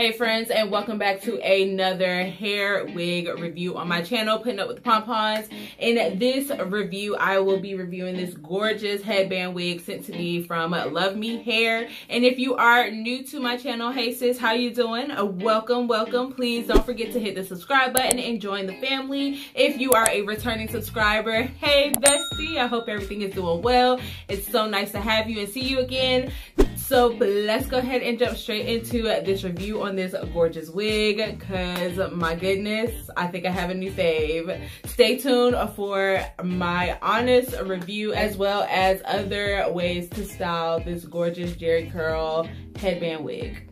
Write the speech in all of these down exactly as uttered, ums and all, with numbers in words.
Hey friends, and welcome back to another hair wig review on my channel, Putting Up With the PonPons. In this review, I will be reviewing this gorgeous headband wig sent to me from Luvme Hair. And if you are new to my channel, hey sis, how you doing? Welcome, welcome. Please don't forget to hit the subscribe button and join the family. If you are a returning subscriber, hey bestie, I hope everything is doing well. It's so nice to have you and see you again. So let's go ahead and jump straight into this review on this gorgeous wig, because my goodness, I think I have a new fave. Stay tuned for my honest review as well as other ways to style this gorgeous Jerry Curl headband wig.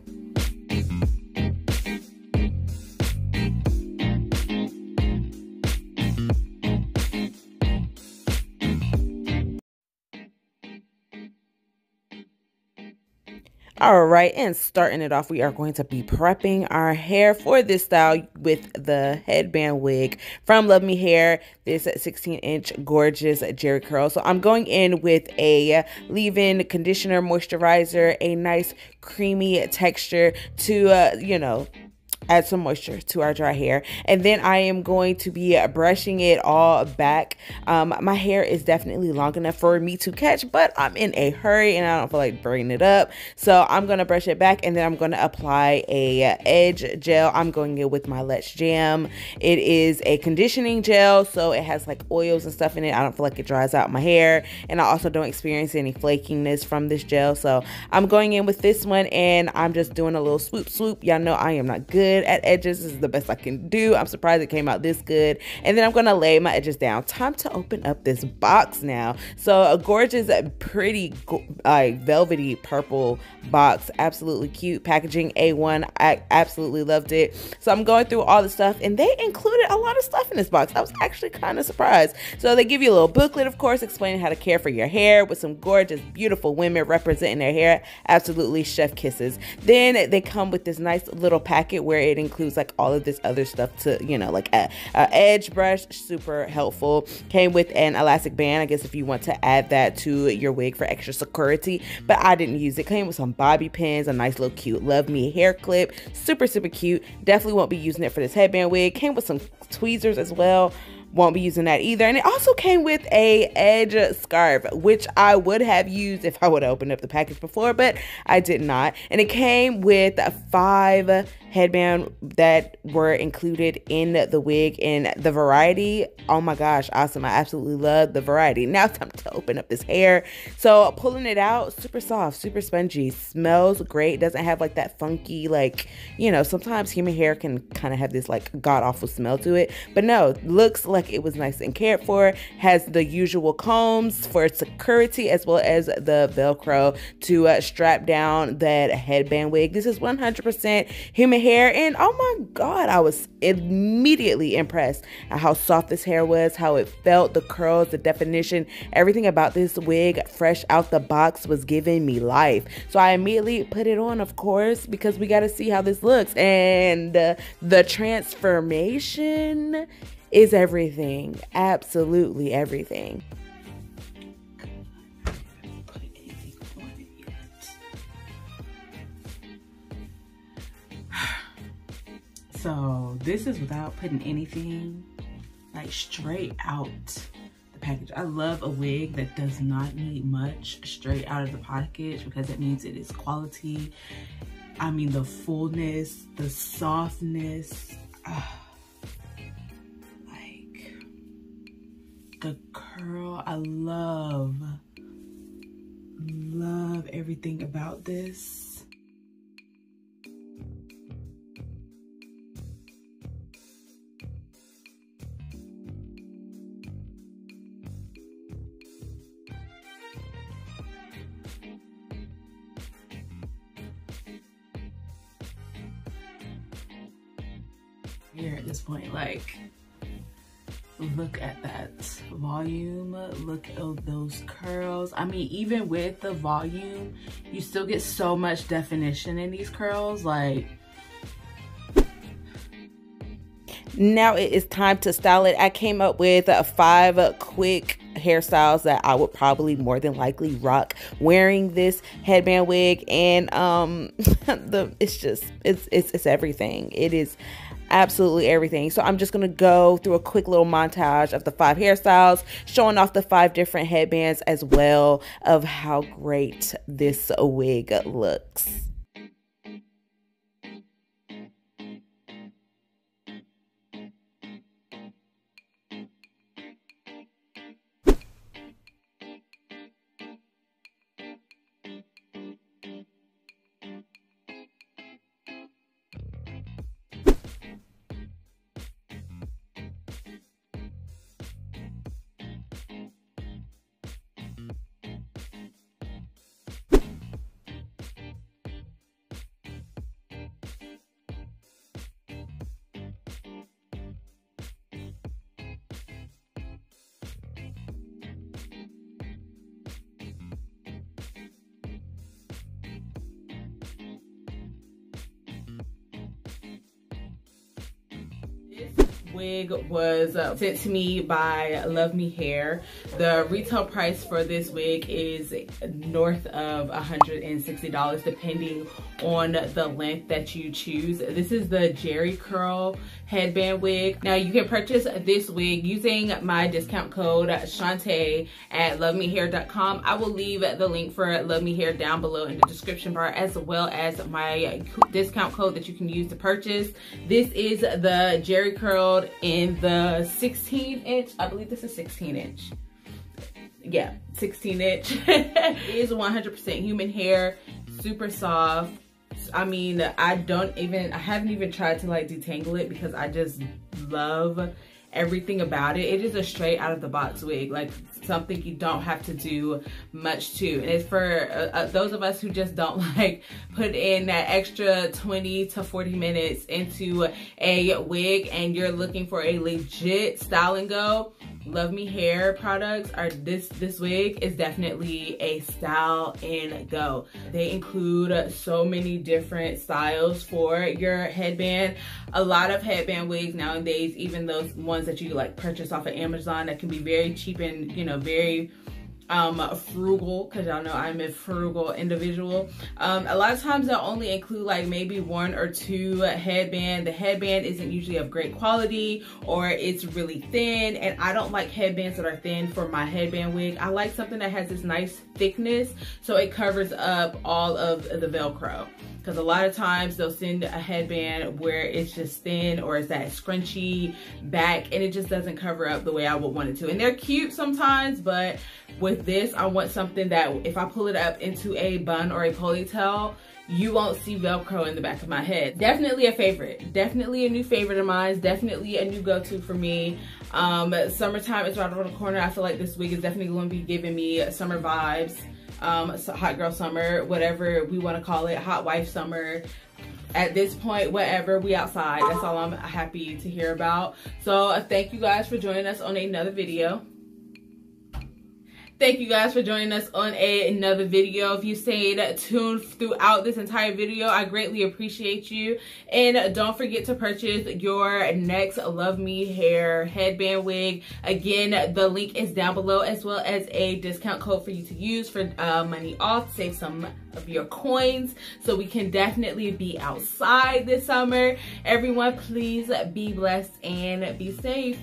All right, and starting it off, we are going to be prepping our hair for this style with the headband wig from Luvme Hair, this sixteen inch gorgeous Jerry Curl. So I'm going in with a leave-in conditioner, moisturizer, a nice creamy texture to, uh, you know, add some moisture to our dry hair. And then I am going to be brushing it all back. Um, my hair is definitely long enough for me to catch, but I'm in a hurry and I don't feel like braiding it up. So I'm gonna brush it back and then I'm gonna apply a edge gel. I'm going in with my Let's Jam. It is a conditioning gel, so it has like oils and stuff in it. I don't feel like it dries out my hair. And I also don't experience any flakiness from this gel. So I'm going in with this one and I'm just doing a little swoop swoop. Y'all know I am not good at edges. This is the best I can do. I'm surprised it came out this good. And then I'm gonna lay my edges down. Time to open up this box now. So a gorgeous, pretty, like uh, velvety purple box. Absolutely cute packaging. A one. I absolutely loved it. So I'm going through all the stuff, and they included a lot of stuff in this box. I was actually kind of surprised. So they give you a little booklet, of course, explaining how to care for your hair, with some gorgeous, beautiful women representing their hair. Absolutely chef kisses. Then they come with this nice little packet where it It includes like all of this other stuff to, you know, like a, a edge brush, super helpful. Came with an elastic band, I guess, if you want to add that to your wig for extra security, but I didn't use it. Came with some bobby pins, a nice little cute Luvme hair clip, super, super cute. Definitely won't be using it for this headband wig. Came with some tweezers as well. Won't be using that either. And it also came with a edge scarf, which I would have used if I would have opened up the package before, but I did not. And it came with five headbands that were included in the wig, and the variety, oh my gosh, awesome. I absolutely love the variety. Now it's time to open up this hair. So pulling it out, super soft, super spongy, smells great. Doesn't have like that funky, like, you know, sometimes human hair can kind of have this like god-awful smell to it, but no, looks like Like it was nice and cared for. Has the usual combs for security as well as the Velcro to uh, strap down that headband wig. This is one hundred percent human hair, and oh my god, I was immediately impressed at how soft this hair was, how it felt, the curls, the definition, everything about this wig fresh out the box was giving me life. So I immediately put it on, of course, because we got to see how this looks, and uh, the transformation is everything, absolutely everything. So this is without putting anything, like straight out the package. I love a wig that does not need much straight out of the package, because it means it is quality. I mean, the fullness, the softness, uh, the curl, I love, love everything about this. Here at this point, like, look at that volume, look at those curls. I mean, even with the volume, you still get so much definition in these curls, like. Now it is time to style it. I came up with uh, five uh, quick hairstyles that I would probably more than likely rock wearing this headband wig, and um the it's just it's it's it's everything. It is absolutely everything. So I'm just gonna go through a quick little montage of the five hairstyles, showing off the five different headbands as well of how great this wig looks. Wig was uh, sent to me by Luvme Hair. The retail price for this wig is north of one hundred sixty dollars, depending on the length that you choose. This is the Jerry Curl headband wig. Now you can purchase this wig using my discount code Shantae at luvme hair dot com. I will leave the link for Luvme Hair down below in the description bar, as well as my discount code that you can use to purchase. This is the Jerry Curl in the sixteen inch, I believe this is sixteen inch. Yeah, sixteen inch. It is one hundred percent human hair, super soft. I mean, I don't even, I haven't even tried to like detangle it because I just love everything about it. It is a straight out of the box wig, like something you don't have to do much to. And it's for uh, uh, those of us who just don't like put in that extra twenty to forty minutes into a wig and you're looking for a legit style and go. Luvme Hair products are this this wig is definitely a style and go. They include so many different styles for your headband. A lot of headband wigs nowadays, even those ones that you like purchase off of Amazon that can be very cheap and, you know, very Um, frugal, because y'all know I'm a frugal individual. Um, a lot of times they'll only include like maybe one or two headband. The headband isn't usually of great quality, or it's really thin, and I don't like headbands that are thin for my headband wig. I like something that has this nice thickness so it covers up all of the Velcro. Because a lot of times they'll send a headband where it's just thin, or it's that scrunchy back and it just doesn't cover up the way I would want it to. And they're cute sometimes, but with this, I want something that if I pull it up into a bun or a ponytail, you won't see Velcro in the back of my head. Definitely a favorite. Definitely a new favorite of mine. Definitely a new go-to for me. Um, summertime is right around the corner. I feel like this wig is definitely going to be giving me summer vibes. Um, so hot girl summer, whatever we want to call it, hot wife summer. At this point, whatever, we outside. That's all I'm happy to hear about. So uh, thank you guys for joining us on another video. Thank you guys for joining us on a, another video. If you stayed tuned throughout this entire video, I greatly appreciate you. And don't forget to purchase your next Luvme Hair headband wig. Again, the link is down below, as well as a discount code for you to use for uh, money off. Save some of your coins so we can definitely be outside this summer. Everyone, please be blessed and be safe.